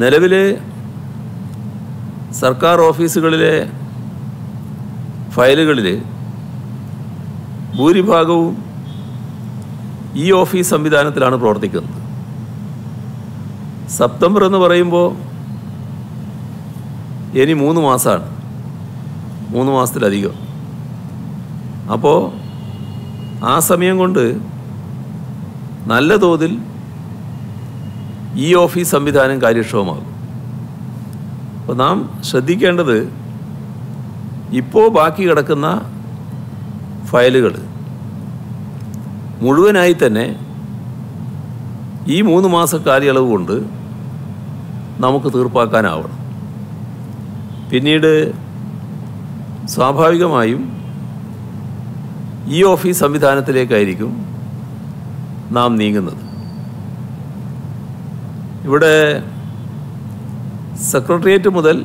നിലവിലെ സർക്കാർ ഓഫീസുകളിലെ ഫയലുകളിൽ ഭൂരിഭാഗവും ഈ ഓഫീസ് സംവിധാനത്തിലാണ് പ്രവർത്തിക്കുന്നത്. സെപ്റ്റംബർ എന്ന് പറയുമ്പോൾ ഇനി 3 മാസമാണ്, 3 മാസത്തിലധികം. അപ്പോൾ ആ സമയം കൊണ്ട് നല്ല തോതിൽ ഈ ഓഫീസ് സംവിധാനം കാര്യക്ഷമമാകും. അപ്പോൾ നാം ശ്രദ്ധിക്കേണ്ടത് ഇപ്പോൾ ബാക്കി കിടക്കുന്ന ഫയലുകൾ മുഴുവനായി തന്നെ ഈ 3 മാസ കാലയളവ് കൊണ്ട് നമുക്ക് തീർപ്പാക്കാനാവണം. പിന്നീട് സ്വാഭാവികമായും ഈ ഓഫീസ് സംവിധാനത്തിലേക്കായിരിക്കും നാം നീങ്ങുന്നത്. ഇവിടെ സെക്രട്ടേറിയറ്റ് മുതൽ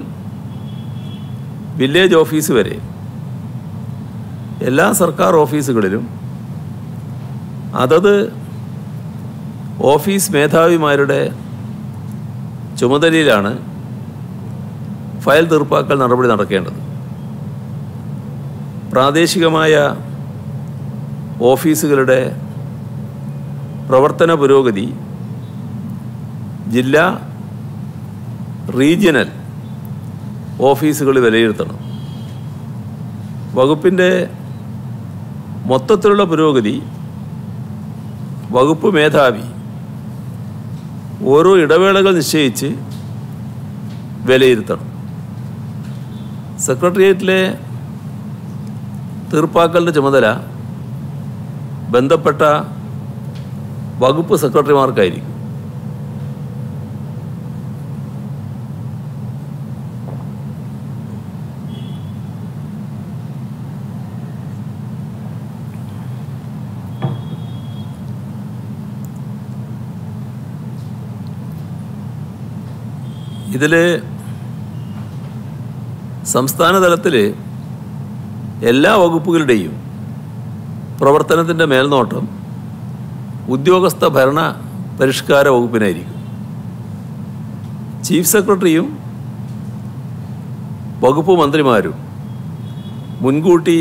വില്ലേജ് ഓഫീസ് വരെ എല്ലാ സർക്കാർ ഓഫീസുകളിലും അതത് ഓഫീസ് മേധാവിമാരുടെ ചുമതലയിലാണ് ഫയൽ തീർപ്പാക്കൽ നടപടി നടക്കേണ്ടത്. പ്രാദേശികമായ ഓഫീസുകളുടെ പ്രവർത്തന പുരോഗതി ജില്ലാ റീജിയണൽ ഓഫീസുകൾ വിലയിരുത്തണം. വകുപ്പിൻ്റെ മൊത്തത്തിലുള്ള പുരോഗതി വകുപ്പ് മേധാവി ഓരോ ഇടവേളകൾ നിശ്ചയിച്ച് വിലയിരുത്തണം. സെക്രട്ടേറിയറ്റിലെ തീർപ്പാക്കലിൻ്റെ ചുമതല ബന്ധപ്പെട്ട വകുപ്പ് സെക്രട്ടറിമാർക്കായിരിക്കും. ഇതിൽ സംസ്ഥാന തലത്തിൽ എല്ലാ വകുപ്പുകളുടെയും പ്രവർത്തനത്തിൻ്റെ മേൽനോട്ടം ഉദ്യോഗസ്ഥ ഭരണ പരിഷ്കാര വകുപ്പിനായിരിക്കും. ചീഫ് സെക്രട്ടറിയും വകുപ്പ് മന്ത്രിമാരും മുൻകൂട്ടി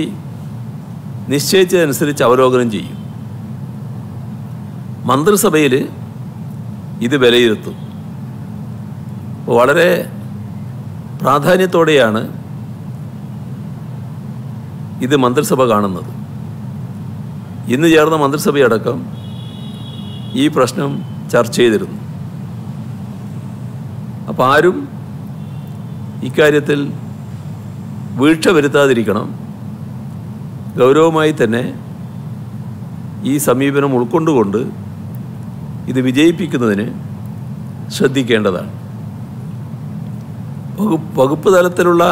നിശ്ചയിച്ചതനുസരിച്ച് അവലോകനം ചെയ്യും. മന്ത്രിസഭയിൽ ഇത് വിലയിരുത്തും. വളരെ പ്രാധാന്യത്തോടെയാണ് ഇത് മന്ത്രിസഭ കാണുന്നത്. ഇന്ന് ചേർന്ന മന്ത്രിസഭയടക്കം ഈ പ്രശ്നം ചർച്ച ചെയ്തിരുന്നു. അപ്പോൾ ആരും ഇക്കാര്യത്തിൽ വീഴ്ച വരുത്താതിരിക്കണം. ഗൗരവമായി തന്നെ ഈ സമീപനം ഉൾക്കൊണ്ടുകൊണ്ട് ഇത് വിജയിപ്പിക്കുന്നതിന് ശ്രദ്ധിക്കേണ്ടതാണ്. വകുപ്പ് തലത്തിലുള്ള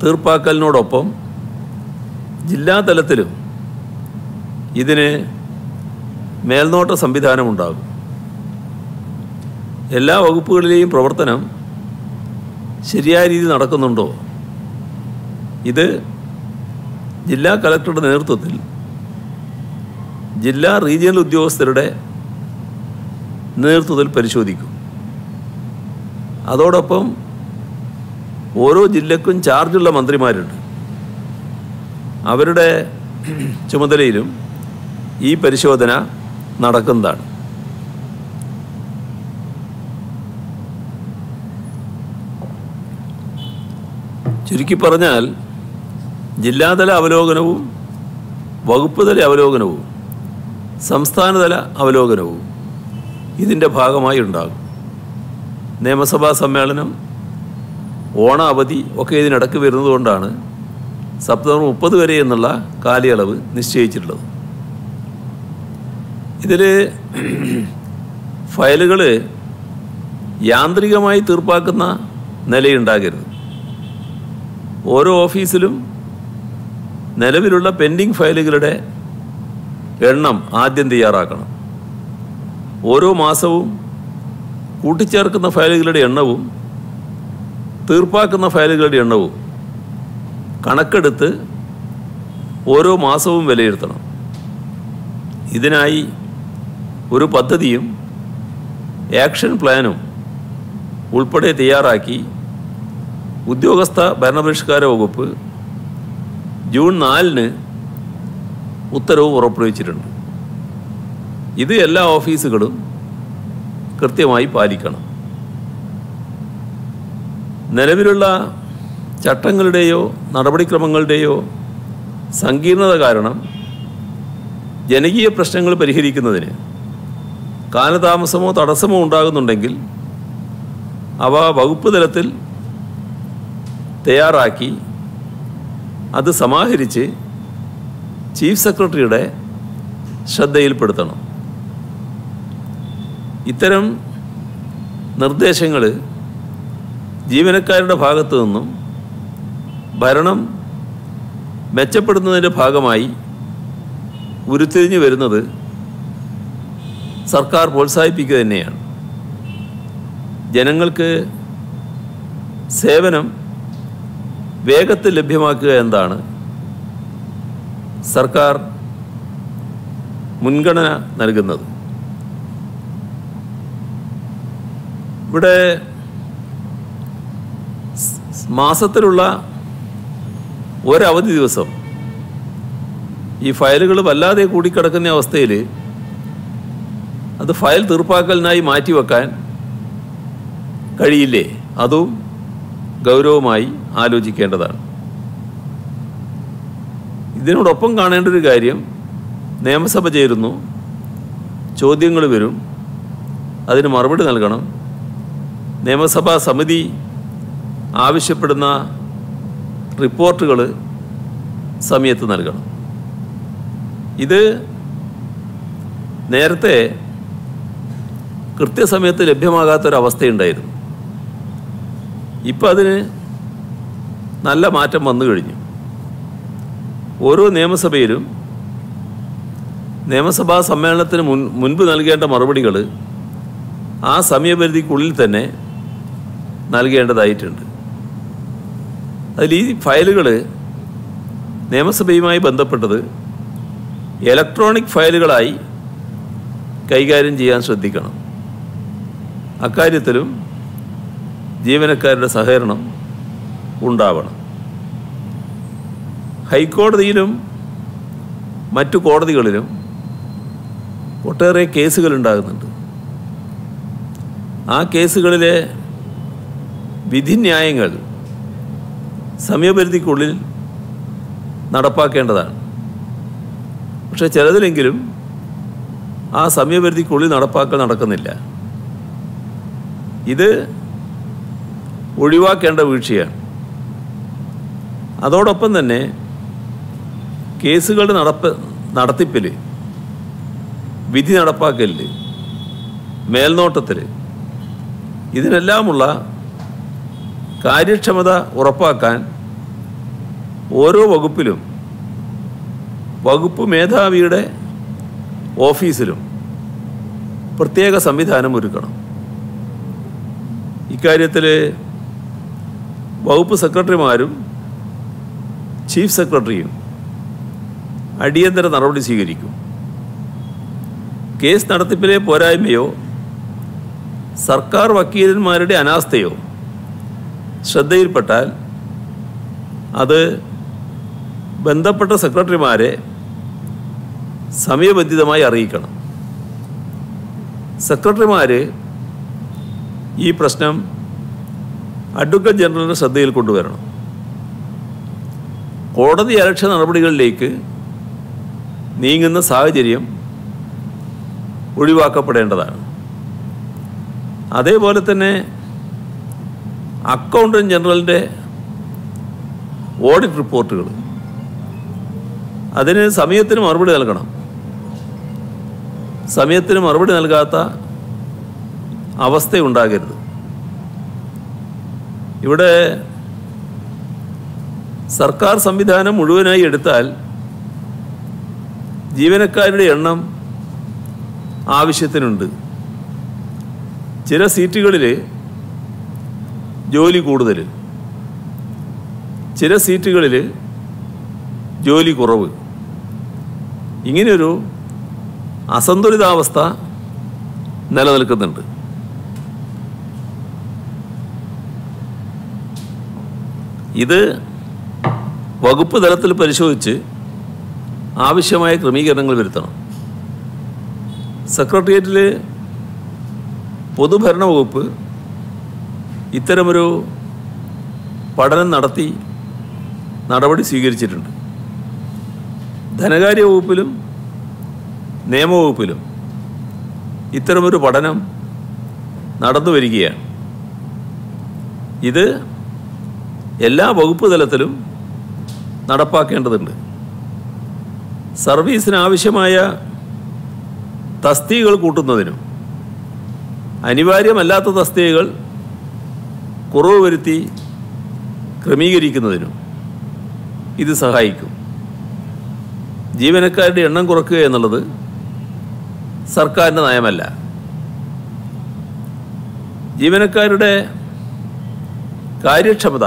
തീർപ്പാക്കലിനോടൊപ്പം ജില്ലാ തലത്തിലും ഇതിന് മേൽനോട്ട സംവിധാനമുണ്ടാകും. എല്ലാ വകുപ്പുകളിലെയും പ്രവർത്തനം ശരിയായ രീതിയിൽ നടക്കുന്നുണ്ടോ, ഇത് ജില്ലാ കളക്ടറുടെ നേതൃത്വത്തിൽ ജില്ലാ റീജിയണൽ ഉദ്യോഗസ്ഥരുടെ നേതൃത്വത്തിൽ പരിശോധിക്കും. അതോടൊപ്പം ഓരോ ജില്ലക്കും ചാർജുള്ള മന്ത്രിമാരുണ്ട്. അവരുടെ ചുമതലയിലും ഈ പരിശോധന നടക്കുന്നതാണ്. ചുരുക്കി പറഞ്ഞാൽ ജില്ലാതല അവലോകനവും വകുപ്പുതല അവലോകനവും സംസ്ഥാനതല അവലോകനവും ഇതിൻ്റെ ഭാഗമായി ഉണ്ടാകും. നിയമസഭാ സമ്മേളനം, ഓണ അവധി ഒക്കെ ഇതിനിടയ്ക്ക് വരുന്നതുകൊണ്ടാണ് സെപ്റ്റംബർ 30 വരെ എന്നുള്ള കാലയളവ് നിശ്ചയിച്ചിട്ടുള്ളത്. ഇതിൽ ഫയലുകൾ യാന്ത്രികമായി തീർപ്പാക്കുന്ന നിലയുണ്ടാകരുത്. ഓരോ ഓഫീസിലും നിലവിലുള്ള പെൻഡിങ് ഫയലുകളുടെ എണ്ണം ആദ്യം തയ്യാറാക്കണം. ഓരോ മാസവും കൂട്ടിച്ചേർക്കുന്ന ഫയലുകളുടെ എണ്ണവും തീർപ്പാക്കുന്ന ഫയലുകളുടെ എണ്ണവും കണക്കെടുത്ത് ഓരോ മാസവും വിലയിരുത്തണം. ഇതിനായി ഒരു പദ്ധതിയും ആക്ഷൻ പ്ലാനും ഉൾപ്പെടെ തയ്യാറാക്കി ഉദ്യോഗസ്ഥ ഭരണപരിഷ്കാര വകുപ്പ് ജൂൺ 4ന് ഉത്തരവ് പുറപ്പെടുവിച്ചിട്ടുണ്ട്. ഇത് എല്ലാ ഓഫീസുകളും കൃത്യമായി പാലിക്കണം. നിലവിലുള്ള ചട്ടങ്ങളുടെയോ നടപടിക്രമങ്ങളുടെയോ സങ്കീർണത കാരണം ജനകീയ പ്രശ്നങ്ങൾ പരിഹരിക്കുന്നതിന് കാലതാമസമോ തടസ്സമോ ഉണ്ടാകുന്നുണ്ടെങ്കിൽ അവ വകുപ്പ് തലത്തിൽ തയ്യാറാക്കി അത് സമാഹരിച്ച് ചീഫ് സെക്രട്ടറിയുടെ ശ്രദ്ധയിൽപ്പെടുത്തണം. ഇത്തരം നിർദ്ദേശങ്ങൾ ജീവനക്കാരുടെ ഭാഗത്തു നിന്നും ഭരണം മെച്ചപ്പെടുത്തുന്നതിൻ്റെ ഭാഗമായി ഉരുത്തിരിഞ്ഞു വരുന്നത് സർക്കാർ പ്രോത്സാഹിപ്പിക്കുക തന്നെയാണ്. ജനങ്ങൾക്ക് സേവനം വേഗത്തിൽ ലഭ്യമാക്കുക എന്നതാണ് സർക്കാർ മുൻഗണന നൽകുന്നത്. ഇവിടെ മാസത്തിലുള്ള ഒരവധി ദിവസം ഈ ഫയലുകൾ വല്ലാതെ കൂടിക്കിടക്കുന്ന അവസ്ഥയിൽ അത് ഫയൽ തീർപ്പാക്കലിനായി മാറ്റിവെക്കാൻ കഴിയില്ലേ? അതും ഗൗരവമായി ആലോചിക്കേണ്ടതാണ്. ഇതിനോടൊപ്പം കാണേണ്ട ഒരു കാര്യം, നിയമസഭ ചേരുന്നു, ചോദ്യങ്ങൾ വരും, അതിന് മറുപടി നൽകണം. നിയമസഭാ സമിതി ആവശ്യപ്പെടുന്ന റിപ്പോർട്ടുകൾ സമയത്ത് നൽകണം. ഇത് നേരത്തെ കൃത്യസമയത്ത് ലഭ്യമാകാത്തൊരവസ്ഥയുണ്ടായിരുന്നു. ഇപ്പം അതിന് നല്ല മാറ്റം വന്നു കഴിഞ്ഞു. ഓരോ നിയമസഭയിലും നിയമസഭാ സമ്മേളനത്തിന് മുൻപ് നൽകേണ്ട മറുപടികൾ ആ സമയപരിധിക്കുള്ളിൽ തന്നെ നൽകേണ്ടതായിട്ടുണ്ട്. അതിൽ ഈ ഫയലുകൾ നിയമസഭയുമായി ബന്ധപ്പെട്ടത് ഇലക്ട്രോണിക് ഫയലുകളായി കൈകാര്യം ചെയ്യാൻ ശ്രദ്ധിക്കണം. അക്കാര്യത്തിലും ജീവനക്കാരുടെ സഹകരണം ഉണ്ടാവണം. ഹൈക്കോടതിയിലും മറ്റു കോടതികളിലും ഒട്ടേറെ കേസുകളുണ്ടാകുന്നുണ്ട്. ആ കേസുകളിലെ വിധിന്യായങ്ങൾ സമയപരിധിക്കുള്ളിൽ നടപ്പാക്കേണ്ടതാണ്. പക്ഷേ ചിലതിലെങ്കിലും ആ സമയപരിധിക്കുള്ളിൽ നടപ്പാക്കൽ നടക്കുന്നില്ല. ഇത് ഒഴിവാക്കേണ്ട വീഴ്ചയാണ്. അതോടൊപ്പം തന്നെ കേസുകളുടെ നടത്തിപ്പിൽ, വിധി നടപ്പാക്കലിൽ, മേൽനോട്ടത്തിൽ, ഇതിനെല്ലാമുള്ള കാര്യക്ഷമത ഉറപ്പാക്കാൻ ഓരോ വകുപ്പിലും വകുപ്പ് മേധാവിയുടെ ഓഫീസിലും പ്രത്യേക സംവിധാനം ഒരുക്കണം. ഇക്കാര്യത്തിൽ വകുപ്പ് സെക്രട്ടറിമാരും ചീഫ് സെക്രട്ടറിയും അടിയന്തര നടപടി സ്വീകരിക്കും. കേസ് നടത്തിപ്പിലെ പോരായ്മയോ സർക്കാർ വക്കീലന്മാരുടെ അനാസ്ഥയോ ശ്രദ്ധയിൽപ്പെട്ടാൽ അത് ബന്ധപ്പെട്ട സെക്രട്ടറിമാരെ സമയബന്ധിതമായി അറിയിക്കണം. സെക്രട്ടറിമാർ ഈ പ്രശ്നം അഡ്വക്കേറ്റ് ജനറലിൻ്റെ ശ്രദ്ധയിൽ കൊണ്ടുവരണം. കോടതി അലക്ഷ്യ നടപടികളിലേക്ക് നീങ്ങുന്ന സാഹചര്യം ഒഴിവാക്കപ്പെടേണ്ടതാണ്. അതേപോലെ തന്നെ അക്കൗണ്ടന്റ് ജനറലിൻ്റെ ഓഡിറ്റ് റിപ്പോർട്ടുകൾ, അതിന് സമയത്തിന് മറുപടി നൽകണം. സമയത്തിന് മറുപടി നൽകാത്ത അവസ്ഥ ഉണ്ടാകരുത്. ഇവിടെ സർക്കാർ സംവിധാനം മുഴുവനായി എടുത്താൽ ജീവനക്കാരുടെ എണ്ണം ആവശ്യത്തിനുണ്ട്. ചില സീറ്റുകളിൽ ജോലി കൂടുതൽ, ചില സീറ്റുകളിൽ ജോലി കുറവ്. ഇങ്ങനെയൊരു അസന്തുലിതാവസ്ഥ നിലനിൽക്കുന്നുണ്ട്. ഇത് വകുപ്പ് തലത്തിൽ പരിശോധിച്ച് ആവശ്യമായ ക്രമീകരണങ്ങൾ വരുത്തണം. സെക്രട്ടേറിയറ്റിലെ പൊതുഭരണ വകുപ്പ് ഇത്തരമൊരു പഠനം നടത്തി നടപടി സ്വീകരിച്ചിട്ടുണ്ട്. ധനകാര്യ വകുപ്പിലും നിയമവകുപ്പിലും ഇത്തരമൊരു പഠനം നടന്നു വരികയാണ്. ഇത് എല്ലാ വകുപ്പ് തലത്തിലും നടപ്പാക്കേണ്ടതുണ്ട്. സർവീസിനാവശ്യമായ തസ്തികകൾ കൂട്ടുന്നതിനും അനിവാര്യമല്ലാത്ത തസ്തികകൾ കുറവ് വരുത്തി ക്രമീകരിക്കുന്നതിനും ഇത് സഹായിക്കും. ജീവനക്കാരുടെ എണ്ണം കുറയ്ക്കുക എന്നുള്ളത് സർക്കാരിൻ്റെ നയമല്ല. ജീവനക്കാരുടെ കാര്യക്ഷമത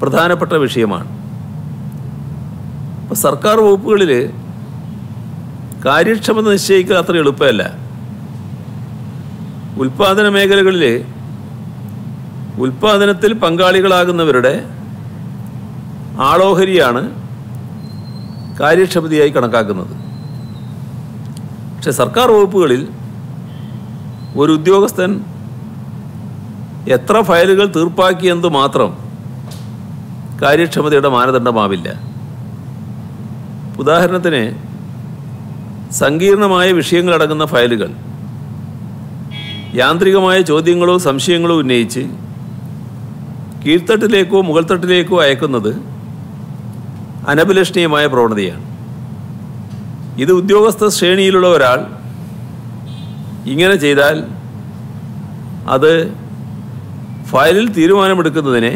പ്രധാനപ്പെട്ട വിഷയമാണ്. ഇപ്പോൾ സർക്കാർ വകുപ്പുകളിൽ കാര്യക്ഷമത നിശ്ചയിക്കുക അത്ര എളുപ്പമല്ല. ഉൽപ്പാദന മേഖലകളിൽ ഉൽപ്പാദനത്തിൽ പങ്കാളികളാകുന്നവരുടെ ആളോഹരിയാണ് കാര്യക്ഷമതയായി കണക്കാക്കുന്നത്. പക്ഷെ സർക്കാർ വകുപ്പുകളിൽ ഒരു ഉദ്യോഗസ്ഥൻ എത്ര ഫയലുകൾ തീർപ്പാക്കിയെന്ന് മാത്രം കാര്യക്ഷമതയുടെ മാനദണ്ഡമാവില്ല. ഉദാഹരണത്തിന്, സങ്കീർണമായ വിഷയങ്ങളടങ്ങുന്ന ഫയലുകൾ യാന്ത്രികമായ ചോദ്യങ്ങളോ സംശയങ്ങളോ ഉന്നയിച്ച് കീഴ്ത്തട്ടിലേക്കോ മുകൾത്തട്ടിലേക്കോ അയക്കുന്നത് അനഭിലഷണീയമായ പ്രവണതയാണ്. ഇത് ഉദ്യോഗസ്ഥ ശ്രേണിയിലുള്ള ഒരാൾ ഇങ്ങനെ ചെയ്താൽ അത് ഫയലിൽ തീരുമാനമെടുക്കുന്നതിനെ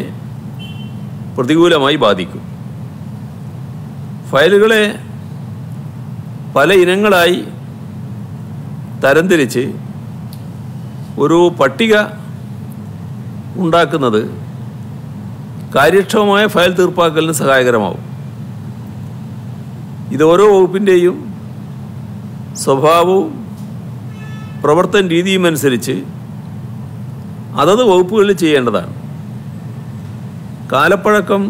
പ്രതികൂലമായി ബാധിക്കും. ഫയലുകളെ പല ഇനങ്ങളായി തരംതിരിച്ച് ഒരു പട്ടിക ഉണ്ടാക്കുന്നത് കാര്യക്ഷമമായ ഫയൽ തീർപ്പാക്കലിന് സഹായകരമാവും. ഇത് ഓരോ വകുപ്പിൻ്റെയും സ്വഭാവവും പ്രവർത്തന രീതിയും അനുസരിച്ച് അതത് വകുപ്പുകളിൽ ചെയ്യേണ്ടതാണ്. കാലപ്പഴക്കം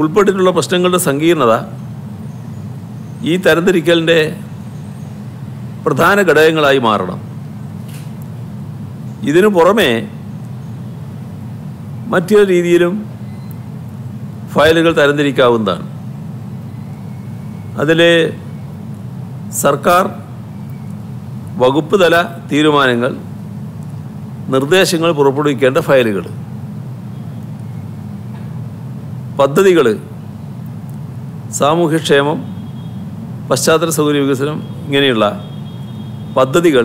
ഉൾപ്പെട്ടിട്ടുള്ള പ്രശ്നങ്ങളുടെ സങ്കീർണത ഈ തരംതിരിക്കലിൻ്റെ പ്രധാന ഘടകങ്ങളായി മാറണം. ഇതിനു പുറമെ മറ്റൊരു രീതിയിലും ഫയലുകൾ തരംതിരിക്കാവുന്നതാണ്. അതിൽ സർക്കാർ വകുപ്പ് തല തീരുമാനങ്ങൾ, നിർദ്ദേശങ്ങൾ പുറപ്പെടുവിക്കേണ്ട ഫയലുകൾ, പദ്ധതികൾ, സാമൂഹ്യക്ഷേമം, പശ്ചാത്തല സൗകര്യ വികസനം, ഇങ്ങനെയുള്ള പദ്ധതികൾ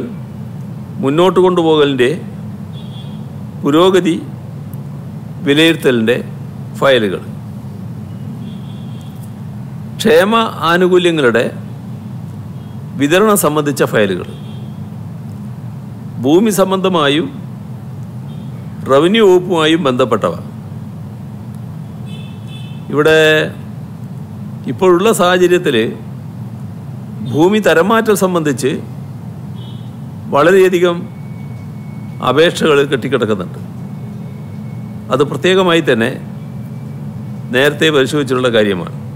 മുന്നോട്ട് കൊണ്ടുപോകലിൻ്റെ പുരോഗതി വിലയിരുത്തലിൻ്റെ ഫയലുകൾ, ക്ഷേമ ആനുകൂല്യങ്ങളുടെ വിതരണം സംബന്ധിച്ച ഫയലുകൾ, ഭൂമി സംബന്ധമായും റവന്യൂ വകുപ്പുമായും ബന്ധപ്പെട്ടവ. ഇവിടെ ഇപ്പോഴുള്ള സാഹചര്യത്തിൽ ഭൂമി തരംമാറ്റം സംബന്ധിച്ച് വളരെയധികം അപേക്ഷകൾ കെട്ടിക്കിടക്കുന്നുണ്ട്. അത് പ്രത്യേകമായി തന്നെ നേരത്തെ പരിശോധിച്ചിട്ടുള്ള കാര്യമാണ്.